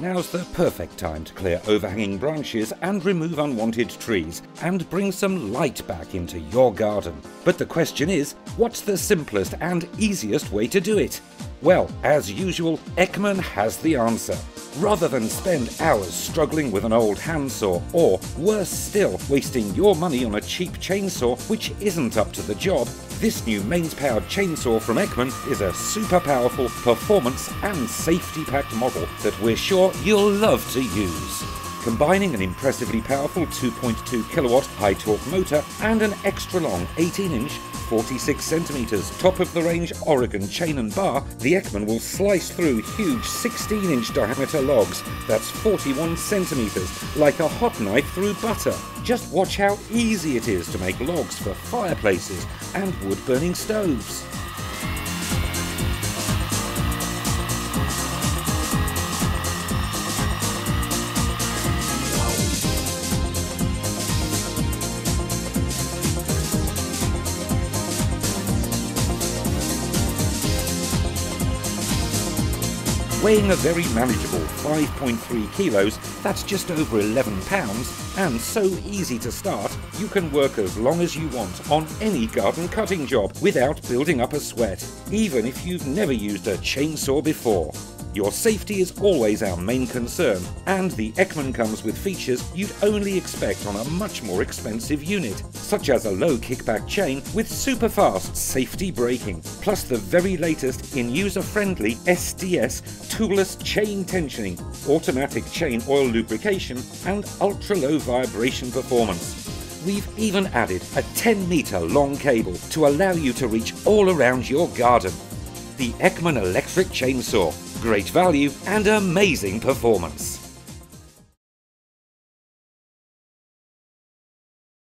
Now's the perfect time to clear overhanging branches and remove unwanted trees and bring some light back into your garden. But the question is, what's the simplest and easiest way to do it? Well, as usual, Eckman has the answer. Rather than spend hours struggling with an old handsaw or, worse still, wasting your money on a cheap chainsaw which isn't up to the job, this new mains-powered chainsaw from Eckman is a super powerful, performance and safety-packed model that we're sure you'll love to use. Combining an impressively powerful 2.2 kilowatt high-torque motor and an extra-long 18-inch 46 cm top-of-the-range Oregon chain and bar, the Eckman will slice through huge 16-inch diameter logs, that's 41 cm, like a hot knife through butter. Just watch how easy it is to make logs for fireplaces and wood-burning stoves. Weighing a very manageable 5.3 kilos, that's just over 11 pounds, and so easy to start, you can work as long as you want on any garden cutting job without building up a sweat, even if you've never used a chainsaw before. Your safety is always our main concern, and the Eckman comes with features you'd only expect on a much more expensive unit, such as a low kickback chain with super fast safety braking, plus the very latest in user-friendly SDS toolless chain tensioning, automatic chain oil lubrication and ultra-low vibration performance. We've even added a 10-meter long cable to allow you to reach all around your garden. The Eckman electric chainsaw, great value and amazing performance.